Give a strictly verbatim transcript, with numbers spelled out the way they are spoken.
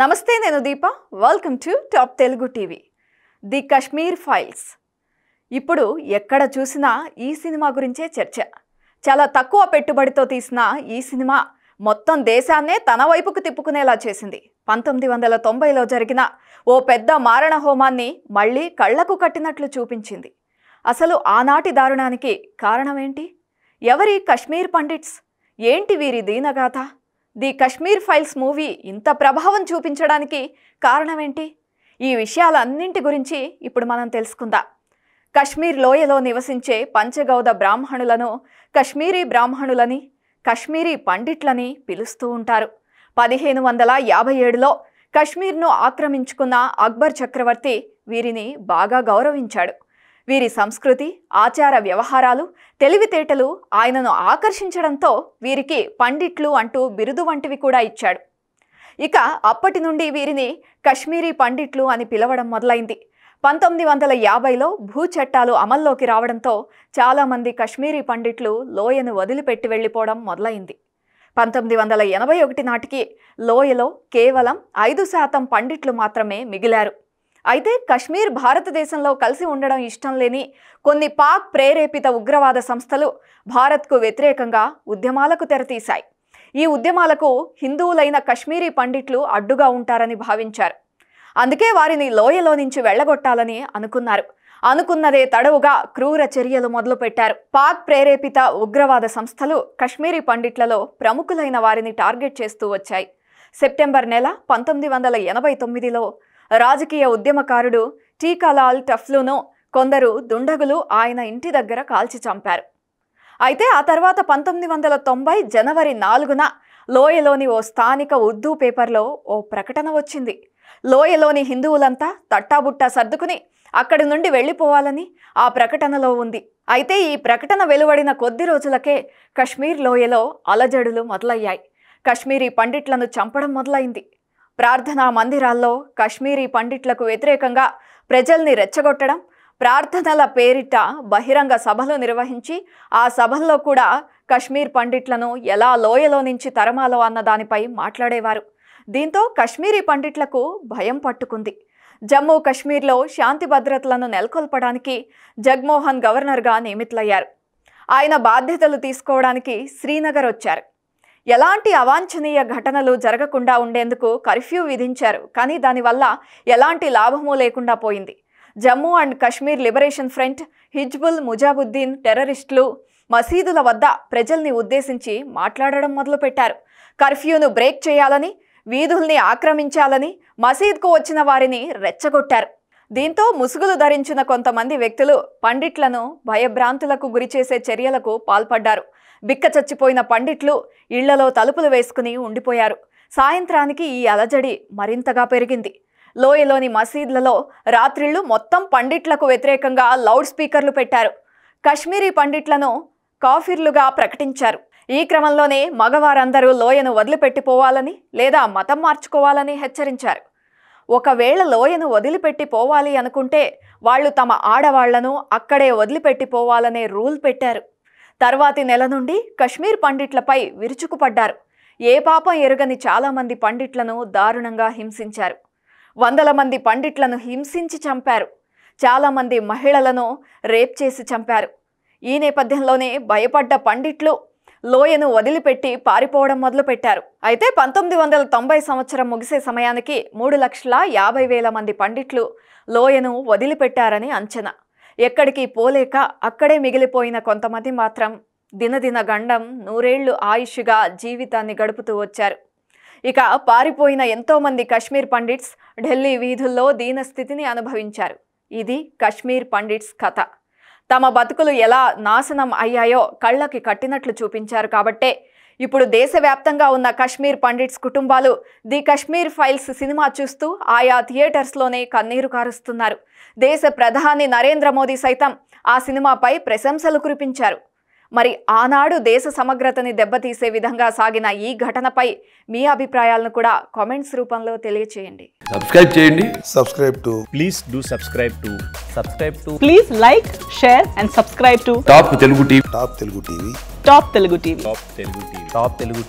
Namaste Nenu Deepa, welcome to Top Telugu T V. The Kashmir Files. ఇప్పుడు ఎక్కడ చూసినా ఈ సినిమా గురించే చర్చ. చాలా తక్కువ పెట్టుబడితో తీసిన ఈ సినిమా మొత్తం దేశాన్నే తన వైపుకు తిప్పుకునేలా చేసింది. పంతొమ్మిది వందల తొంభై లో జరిగిన ఓ పెద్ద మారణ హోమాన్ని మళ్ళీ కళ్ళకు కట్టినట్లు చూపించింది. అసలు ఆనాటి దారుణానికి కారణం ఏంటి? ఎవరి కశ్మీర్ పండిట్స్? ఏంటి వీరి దీనగాథ? ది కశ్మీర్ ఫైల్స్ మూవీ ఇంత ప్రభావం చూపించడానికి కారణమేంటి? ఈ విషయాలన్నింటి గురించి ఇప్పుడు మనం తెలుసుకుందాం. కశ్మీర్ లోయలో నివసించే పంచగౌద బ్రాహ్మణులను కశ్మీరీ బ్రాహ్మణులని, కశ్మీరీ పండిట్లని పిలుస్తూ ఉంటారు. పదిహేను వందల యాభై ఏడులో కశ్మీర్ను ఆక్రమించుకున్న అక్బర్ చక్రవర్తి వీరిని బాగా గౌరవించాడు. వీరి సంస్కృతి, ఆచార వ్యవహారాలు, తెలివితేటలు ఆయనను ఆకర్షించడంతో వీరికి పండిట్లు అంటూ బిరుదు వంటివి కూడా ఇచ్చాడు. ఇక అప్పటి నుండి వీరిని కశ్మీరీ పండిట్లు అని పిలవడం మొదలైంది. పంతొమ్మిది వందల యాభైలో భూ చట్టాలు అమల్లోకి రావడంతో చాలామంది కశ్మీరీ పండిట్లు లోయను వదిలిపెట్టి వెళ్ళిపోవడం మొదలైంది. పంతొమ్మిది వందల ఎనభై ఒకటి నాటికి లోయలో కేవలం ఐదు శాతం పండిట్లు మాత్రమే మిగిలారు. అయితే కశ్మీర్ భారతదేశంలో కలిసి ఉండడం ఇష్టం లేని కొన్ని పాక్ ప్రేరేపిత ఉగ్రవాద సంస్థలు భారత్కు వ్యతిరేకంగా ఉద్యమాలకు తెరతీశాయి. ఈ ఉద్యమాలకు హిందువులైన కశ్మీరీ పండిట్లు అడ్డుగా ఉంటారని భావించారు. అందుకే వారిని లోయలో నుంచి వెళ్లగొట్టాలని అనుకున్నారు. అనుకున్నదే తడవుగా క్రూర చర్యలు మొదలుపెట్టారు. పాక్ ప్రేరేపిత ఉగ్రవాద సంస్థలు కశ్మీరీ పండిట్లలో ప్రముఖులైన వారిని టార్గెట్ చేస్తూ వచ్చాయి. సెప్టెంబర్ నెల పంతొమ్మిది వందల ఎనభై తొమ్మిదిలో రాజకీయ ఉద్యమకారుడు టీకాలాల్ టఫ్లును కొందరు దుండగులు ఆయన ఇంటి దగ్గర కాల్చి చంపారు. అయితే ఆ తర్వాత పంతొమ్మిది వందల తొంభై జనవరి నాలుగున లోయలోని ఓ స్థానిక ఉర్దూ పేపర్లో ఓ ప్రకటన వచ్చింది. లోయలోని హిందువులంతా తట్టాబుట్టా సర్దుకుని అక్కడి నుండి వెళ్ళిపోవాలని ఆ ప్రకటనలో ఉంది. అయితే ఈ ప్రకటన వెలువడిన కొద్ది రోజులకే కశ్మీర్ లోయలో అలజడులు మొదలయ్యాయి. కశ్మీరీ పండిట్లను చంపడం మొదలైంది. ప్రార్థనా మందిరాల్లో కశ్మీరీ పండిట్లకు వ్యతిరేకంగా ప్రజల్ని రెచ్చగొట్టడం, ప్రార్థనల పేరిట బహిరంగ సభలు నిర్వహించి ఆ సభల్లో కూడా కశ్మీర్ పండిట్లను ఎలా లోయలో నుంచి తరమాలో అన్న దానిపై మాట్లాడేవారు. దీంతో కశ్మీరీ పండిట్లకు భయం పట్టుకుంది. జమ్మూ కశ్మీర్లో శాంతి భద్రతలను నెలకొల్పడానికి జగ్మోహన్ గవర్నర్గా నియమితులయ్యారు. ఆయన బాధ్యతలు తీసుకోవడానికి శ్రీనగర్ వచ్చారు. ఎలాంటి అవాంఛనీయ ఘటనలు జరగకుండా ఉండేందుకు కర్ఫ్యూ విధించారు. కానీ దానివల్ల ఎలాంటి లాభమూ లేకుండా పోయింది. Jammu and Kashmir liberation front, Hizbul Mujahideen టెర్రరిస్టులు మసీదుల వద్ద ప్రజల్ని ఉద్దేశించి మాట్లాడడం మొదలుపెట్టారు. కర్ఫ్యూను బ్రేక్ చేయాలని, వీధుల్ని ఆక్రమించాలని మసీద్కు వచ్చిన వారిని రెచ్చగొట్టారు. దీంతో ముసుగులు ధరించిన కొంతమంది వ్యక్తులు పండిట్లను భయభ్రాంతులకు గురిచేసే చర్యలకు పాల్పడ్డారు. బిక్క చచ్చిపోయిన పండిట్లు ఇళ్లలో తలుపులు వేసుకుని ఉండిపోయారు. సాయంత్రానికి ఈ అలజడి మరింతగా పెరిగింది. లోయలోని మసీద్లలో రాత్రిళ్లు మొత్తం పండిట్లకు వ్యతిరేకంగా లౌడ్ స్పీకర్లు పెట్టారు. కశ్మీరీ పండిట్లను కాఫిర్లుగా ప్రకటించారు. ఈ క్రమంలోనే మగవారందరూ లోయను వదిలిపెట్టిపోవాలని లేదా మతం మార్చుకోవాలని హెచ్చరించారు. ఒకవేళ లోయను వదిలిపెట్టిపోవాలి అనుకుంటే వాళ్ళు తమ ఆడవాళ్లను అక్కడే వదిలిపెట్టిపోవాలనే రూల్ పెట్టారు. తర్వాతి నెల నుండి కశ్మీర్ పండిట్లపై విరుచుకుపడ్డారు. ఏ పాపం ఎరుగని చాలామంది పండిట్లను దారుణంగా హింసించారు. వందల మంది పండిట్లను హింసించి చంపారు. చాలామంది మహిళలను రేప్ చేసి చంపారు. ఈ నేపథ్యంలోనే భయపడ్డ పండిట్లు లోయను వదిలిపెట్టి పారిపోవడం మొదలుపెట్టారు. అయితే పంతొమ్మిది వందల తొంభై సంవత్సరం ముగిసే సమయానికి మూడు లక్షల యాభై వేల మంది పండిట్లు లోయను వదిలిపెట్టారని అంచనా. ఎక్కడికి పోలేక అక్కడే మిగిలిపోయిన కొంతమంది మాత్రం దినదిన గండం నూరేళ్లు ఆయుష్గా జీవితాన్ని గడుపుతూ వచ్చారు. ఇక పారిపోయిన ఎంతోమంది కశ్మీర్ పండిట్స్ ఢిల్లీ వీధుల్లో దీనస్థితిని అనుభవించారు. ఇది కశ్మీర్ పండిట్స్ కథ. తమ బతుకులు ఎలా నాశనం అయ్యాయో కళ్ళకి కట్టినట్లు చూపించారు. కాబట్టే ఇప్పుడు దేశవ్యాప్తంగా ఉన్న కశ్మీర్ పండిట్స్ కుటుంబాలు ది కశ్మీర్ ఫైల్స్ సినిమా చూస్తూ ఆయా థియేటర్స్లోనే కన్నీరు కారుస్తున్నారు. దేశ ప్రధాని నరేంద్ర మోదీ సైతం ఆ సినిమాపై ప్రశంసలు కురిపించారు. మరి ఆనాడు దేశ సమగ్రతని దెబ్బతీసే విధంగా సాగిన ఈ ఘటనపై మీ అభిప్రాయాలను కూడా కామెంట్స్ రూపంలో తెలియజేయండి. సబ్స్క్రైబ్ చేయండి. Subscribe to please do subscribe to subscribe to please like share and subscribe to top Telugu TV top Telugu TV top Telugu TV top Telugu TV top Telugu TV.